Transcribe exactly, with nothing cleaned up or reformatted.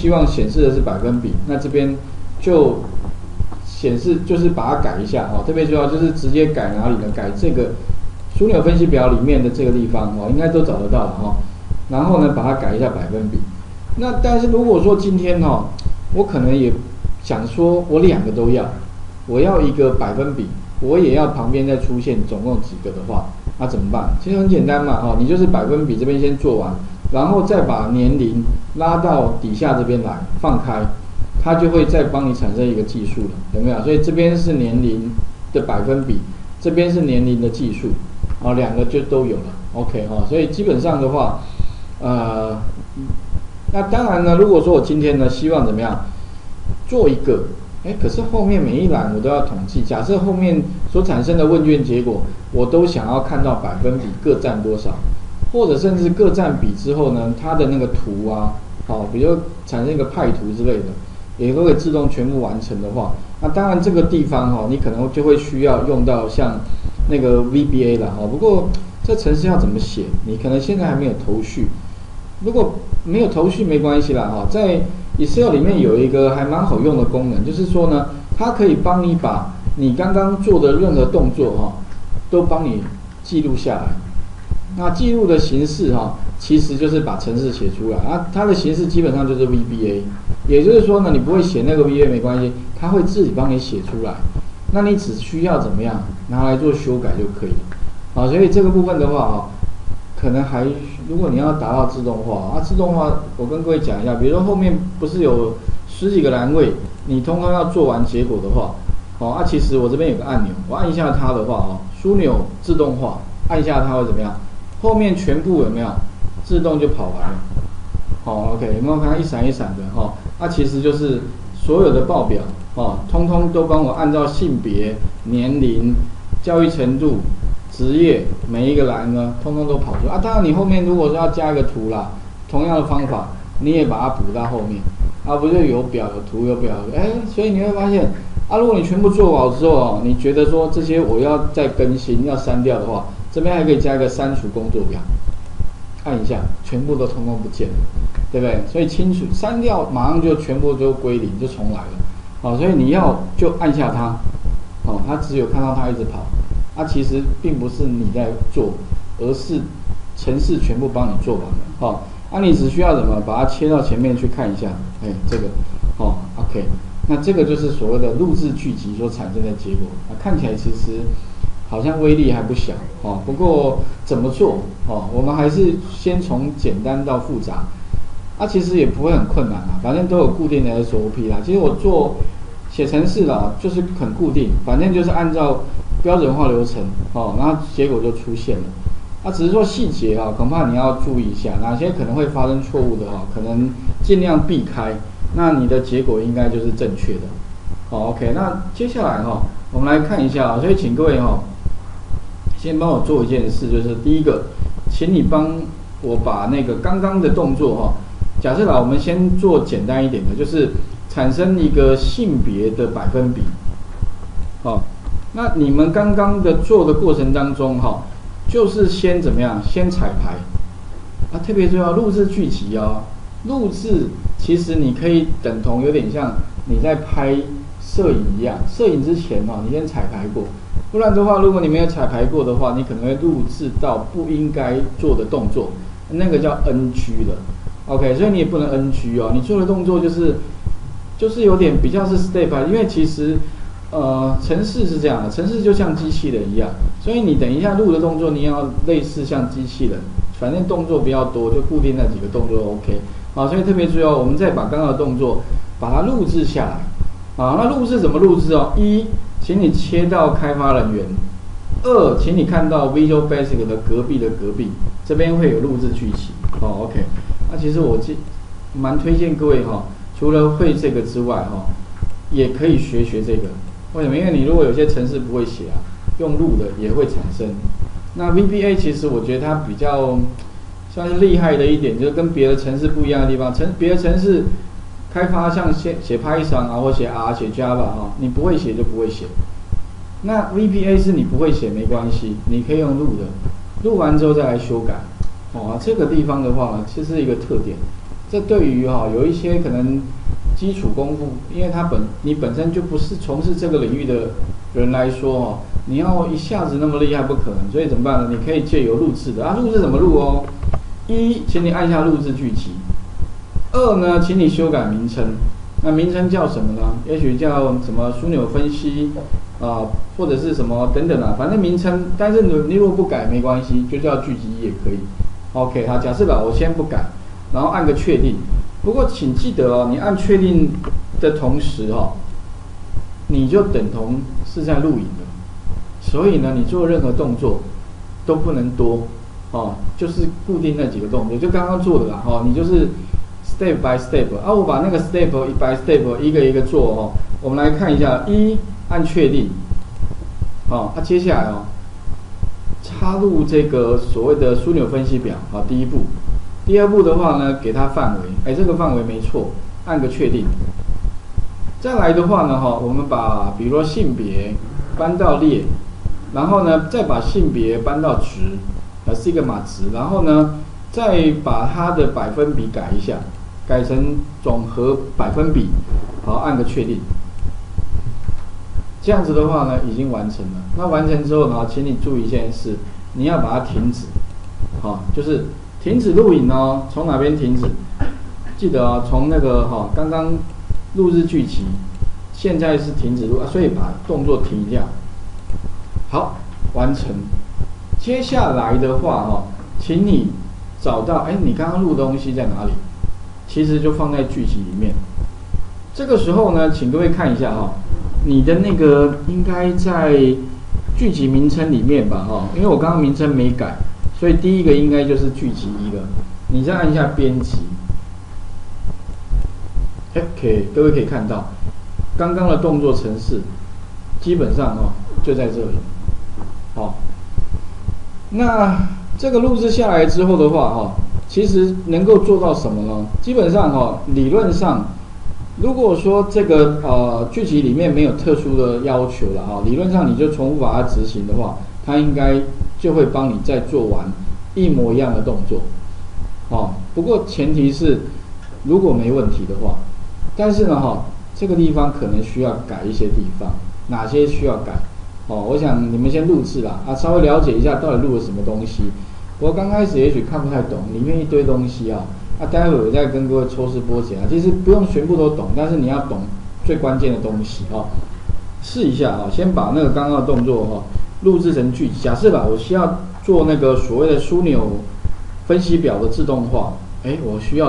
希望显示的是百分比，那这边就显示就是把它改一下哦，特别重要就是直接改哪里呢？改这个枢纽分析表里面的这个地方哦，应该都找得到哦。然后呢，把它改一下百分比。那但是如果说今天哦，我可能也想说我两个都要，我要一个百分比，我也要旁边再出现总共几个的话，那、啊、怎么办？其实很简单嘛哦，你就是百分比这边先做完。 然后再把年龄拉到底下这边来，放开，它就会再帮你产生一个计数了，有没有？所以这边是年龄的百分比，这边是年龄的计数，啊、哦，两个就都有了 ，OK 哈、哦。所以基本上的话，呃，那当然呢，如果说我今天呢希望怎么样，做一个，哎，可是后面每一栏我都要统计，假设后面所产生的问卷结果，我都想要看到百分比各占多少。 或者甚至各占比之后呢，它的那个图啊，好、哦，比如产生一个派图之类的，也都会自动全部完成的话，那当然这个地方哈、哦，你可能就会需要用到像那个 V B A 了哈、哦。不过这程式要怎么写，你可能现在还没有头绪。如果没有头绪没关系啦哈、哦，在 Excel 里面有一个还蛮好用的功能，就是说呢，它可以帮你把你刚刚做的任何动作哈、哦，都帮你记录下来。 那记录的形式哈、哦，其实就是把程式写出来啊。它的形式基本上就是 V B A， 也就是说呢，你不会写那个 V B A 没关系，它会自己帮你写出来。那你只需要怎么样拿来做修改就可以了啊。所以这个部分的话啊、哦，可能还如果你要达到自动化啊，自动化我跟各位讲一下，比如说后面不是有十几个栏位，你通通要做完结果的话，哦啊，其实我这边有个按钮，我按一下它的话哦，枢纽自动化，按一下它会怎么样？ 后面全部有没有自动就跑完了？好 ，OK， 有没有看到一闪一闪的哈？那、哦啊、其实就是所有的报表哦，通通都帮我按照性别、年龄、教育程度、职业每一个栏呢，通通都跑出啊。当然，你后面如果说要加一个图啦，同样的方法，你也把它补到后面啊，不就有表有图有表？哎、欸，所以你会发现啊，如果你全部做好之后哦，你觉得说这些我要再更新要删掉的话。 这边还可以加一个删除工作表，按一下，全部都通通不见了，对不对？所以清除删掉，马上就全部都归零，就重来了。好、哦，所以你要就按下它，哦，它只有看到它一直跑，它、啊、其实并不是你在做，而是程式全部帮你做完了。好、哦，那、啊、你只需要怎么把它切到前面去看一下，哎，这个，哦 ，OK， 那这个就是所谓的录制聚集所产生的结果。啊，看起来其实。 好像威力还不小哦，不过怎么做哦？我们还是先从简单到复杂，啊，其实也不会很困难啊，反正都有固定的 S O P 啦。其实我做写程式啦，就是很固定，反正就是按照标准化流程哦，然后结果就出现了。啊，只是说细节啊，恐怕你要注意一下，哪些可能会发生错误的啊，可能尽量避开，那你的结果应该就是正确的。好 ，OK， 那接下来哈、哦，我们来看一下啊，所以请各位哈、哦。 先帮我做一件事，就是第一个，请你帮我把那个刚刚的动作哈、哦，假设啦，我们先做简单一点的，就是产生一个性别的百分比，哦，那你们刚刚的做的过程当中哈、哦，就是先怎么样，先彩排，啊，特别重要，录制剧集哦，录制其实你可以等同有点像你在拍摄影一样，摄影之前哦，你先彩排过。 不然的话，如果你没有彩排过的话，你可能会录制到不应该做的动作，那个叫 N G 了。OK， 所以你也不能 N G 哦，你做的动作就是就是有点比较是 step by， 因为其实呃程式是这样的，程式就像机器人一样，所以你等一下录的动作你要类似像机器人，反正动作比较多，就固定那几个动作 OK。好，所以特别重要，我们再把刚刚的动作把它录制下来。啊，那录制怎么录制哦？一 请你切到开发人员。二，请你看到 Visual Basic 的隔壁的隔壁，这边会有录制剧情。哦 ，OK。那、啊、其实我蛮推荐各位哈、哦，除了会这个之外哈、哦，也可以学学这个。为什么？因为你如果有些程式不会写啊，用录的也会产生。那 V B A 其实我觉得它比较算是厉害的一点，就是跟别的程式不一样的地方。程别的程式。 开发像写写 Python 啊，或写 R 写 Java 哈、哦，你不会写就不会写。那 V B A 是你不会写没关系，你可以用录的，录完之后再来修改。哦，这个地方的话，这是一个特点。这对于哈、哦、有一些可能基础功夫，因为他本你本身就不是从事这个领域的人来说哦，你要一下子那么厉害不可能，所以怎么办呢？你可以借由录制的啊，录制怎么录哦？一，请你按下录制巨集。二呢，请你修改名称，那名称叫什么呢？也许叫什么枢纽分析啊、呃，或者是什么等等啊，反正名称，但是你如果不改没关系，就叫巨集也可以。OK， 好，假设吧，我先不改，然后按个确定。不过请记得哦，你按确定的同时哦，你就等同是在录影了，所以呢，你做任何动作都不能多哦，就是固定那几个动作，就刚刚做的啦哦，你就是 step by step 啊，我把那个 step by step 一个一个做哦。我们来看一下，一按确定，哦，那、啊、接下来哦。插入这个所谓的枢纽分析表啊，第一步，第二步的话呢，给它范围，哎，这个范围没错，按个确定。再来的话呢，哈，我们把比如说性别搬到列，然后呢，再把性别搬到值，呃，是一个码值，然后呢，再把它的百分比改一下，改成总和百分比，好，按个确定。这样子的话呢，已经完成了。那完成之后呢，请你注意一件事，你要把它停止，好、哦，就是停止录影哦。从哪边停止？记得哦，从那个哈、哦，刚刚录制剧集，现在是停止录，所以把动作停一下。好，完成。接下来的话哈、哦，请你找到，哎、欸，你刚刚录的东西在哪里？其实就放在剧集里面。这个时候呢，请各位看一下哈、哦。你的那个应该在剧集名称里面吧，哈，因为我刚刚名称没改，所以第一个应该就是剧集一了。你再按一下编辑，哎，可以，各位可以看到，刚刚的动作程式基本上哦就在这里。好，那这个录制下来之后的话，哈，其实能够做到什么呢？基本上哈，理论上。如果说这个呃剧集里面没有特殊的要求了哈、哦，理论上你就重复把它执行的话，它应该就会帮你再做完一模一样的动作，哦，不过前提是如果没问题的话，但是呢哈、哦，这个地方可能需要改一些地方，哪些需要改？哦，我想你们先录制啦，啊，稍微了解一下到底录了什么东西。我刚开始也许看不太懂，里面一堆东西啊。那、啊、待会我再跟各位抽丝剥茧啊，其实不用全部都懂，但是你要懂最关键的东西哦。试一下啊、哦，先把那个刚刚的动作哈、哦、录制成句。假设吧，我需要做那个所谓的枢纽分析表的自动化，哎，我需要。